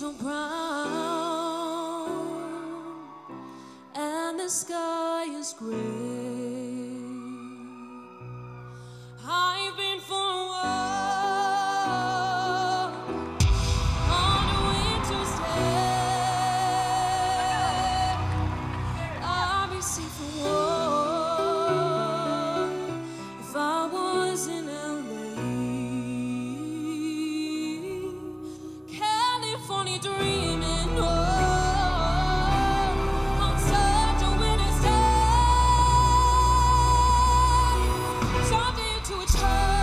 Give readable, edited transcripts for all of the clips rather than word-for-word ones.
so brown and the sky is gray. I've been for a walk on a winter's day. I'll be safe from war if I was in LA. California dreaming, oh, on such a winter's day. Someday to a child.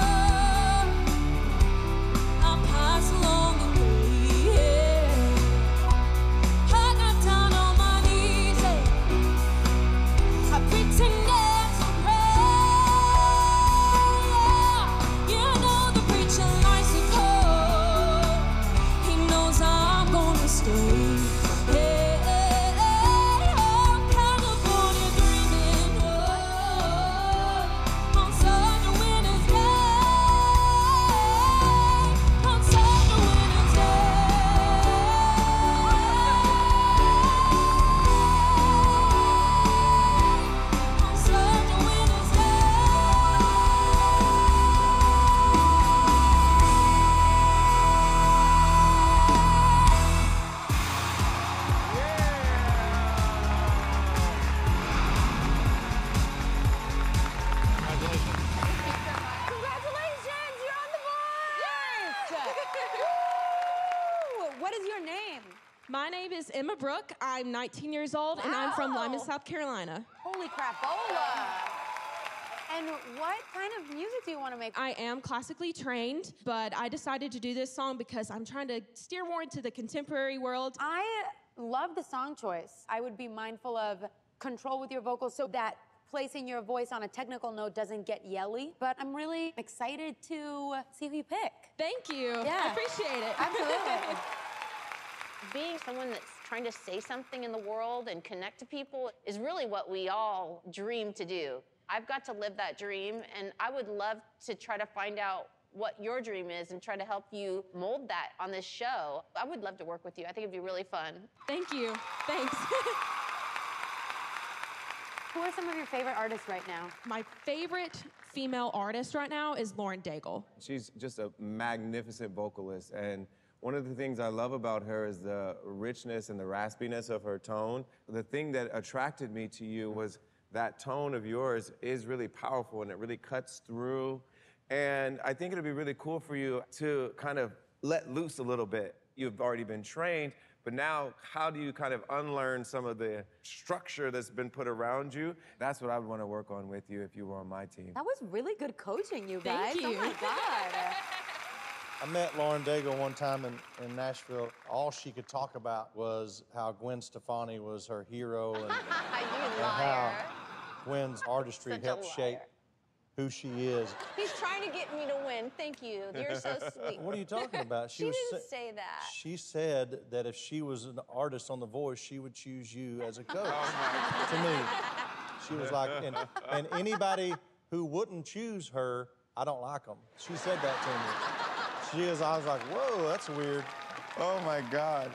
My name is Emma Brooke. I'm 19 years old, wow. And I'm from Lyman, South Carolina. Holy crapola! And what kind of music do you want to make? I am classically trained, but I decided to do this song because I'm trying to steer more into the contemporary world. I love the song choice. I would be mindful of control with your vocals so that placing your voice on a technical note doesn't get yelly, but I'm really excited to see who you pick. Thank you. Yeah. I appreciate it. Absolutely. Being someone that's trying to say something in the world and connect to people is really what we all dream to do. I've got to live that dream, and I would love to try to find out what your dream is and try to help you mold that on this show. I would love to work with you. I think it'd be really fun. Thank you. Thanks. Who are some of your favorite artists right now? My favorite female artist right now is Lauren Daigle. She's just a magnificent vocalist, and one of the things I love about her is the richness and the raspiness of her tone. The thing that attracted me to you was that tone of yours is really powerful and it really cuts through. And I think it'd be really cool for you to kind of let loose a little bit. You've already been trained, but now how do you kind of unlearn some of the structure that's been put around you? That's what I would want to work on with you if you were on my team. That was really good coaching, you guys. Thank you. Oh my God. I met Lauren Daigle one time in Nashville. All she could talk about was how Gwen Stefani was her hero and, and how Gwen's artistry helped shape who she is. He's trying to get me to win. Thank you. You're so sweet. What are you talking about? She didn't say that. She said that if she was an artist on The Voice, she would choose you as a coach. To me. She was like, and anybody who wouldn't choose her, I don't like them. She said that to me. I was like, whoa, that's weird. Oh my God.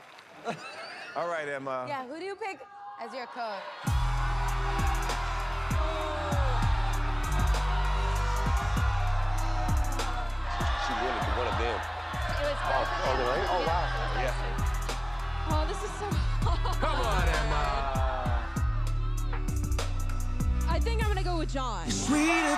All right, Emma. Yeah, who do you pick as your coach? She really could one of them. It was all the way? Oh, wow. Yeah. Oh, this is so hard. Come on, Emma. I think I'm gonna go with John. Sweet.